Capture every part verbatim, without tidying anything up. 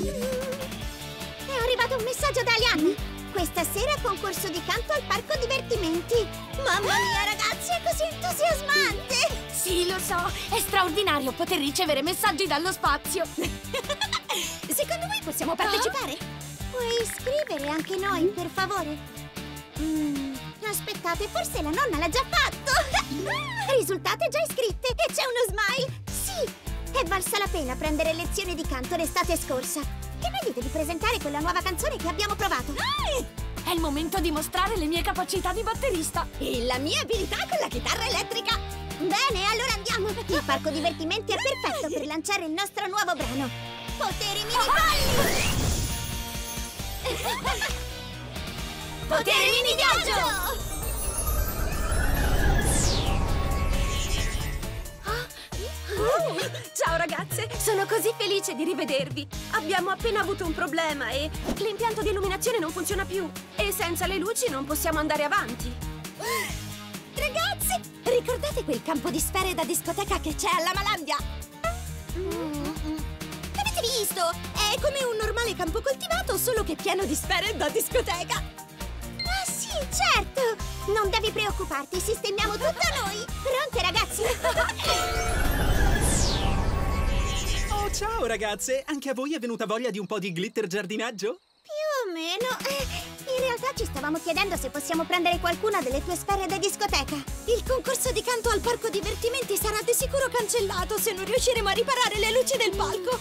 È arrivato un messaggio da Aliana. Questa sera concorso di canto al parco divertimenti. Mamma mia, ragazzi, è così entusiasmante. Sì, lo so, è straordinario poter ricevere messaggi dallo spazio. Secondo voi possiamo partecipare? Oh? Puoi iscrivere anche noi, mm. per favore? mm. Aspettate, forse la nonna l'ha già fatto. Risultate già iscritte e c'è uno smile. Sì, è valsa la pena prendere lezioni di canto l'estate scorsa. Che ne dite di presentare quella nuova canzone che abbiamo provato? È il momento di mostrare le mie capacità di batterista e la mia abilità con la chitarra elettrica. Bene, allora andiamo. Il parco divertimenti è perfetto per lanciare il nostro nuovo brano. Poteri mini-viaggio! Poteri mini-viaggio! Oh, ciao ragazze, sono così felice di rivedervi. Abbiamo appena avuto un problema e l'impianto di illuminazione non funziona più. E senza le luci non possiamo andare avanti. Ragazzi, ricordate quel campo di sfere da discoteca che c'è alla Malambia? Mm-hmm. Avete visto? È come un normale campo coltivato, solo che pieno di sfere da discoteca. Ah sì, certo! Non devi preoccuparti, sistemiamo tutto noi. Pronte ragazzi? Ciao ragazze, anche a voi è venuta voglia di un po' di glitter giardinaggio? Più o meno, in realtà ci stavamo chiedendo se possiamo prendere qualcuna delle tue sfere da discoteca. Il concorso di canto al parco divertimenti sarà di sicuro cancellato se non riusciremo a riparare le luci del palco.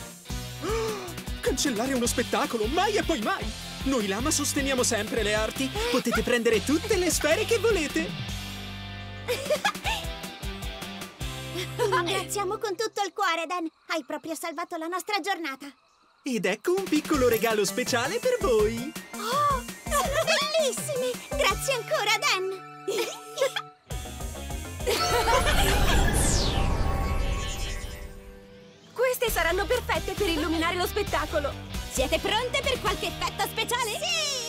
Cancellare uno spettacolo, mai e poi mai! Noi Lama sosteniamo sempre le arti, potete prendere tutte le sfere che volete! Ringraziamo con tutto il cuore, Dan. Hai proprio salvato la nostra giornata. Ed ecco un piccolo regalo speciale per voi. Oh, sono bellissimi! Grazie ancora, Dan. Queste saranno perfette per illuminare lo spettacolo. Siete pronte per qualche effetto speciale? Sì!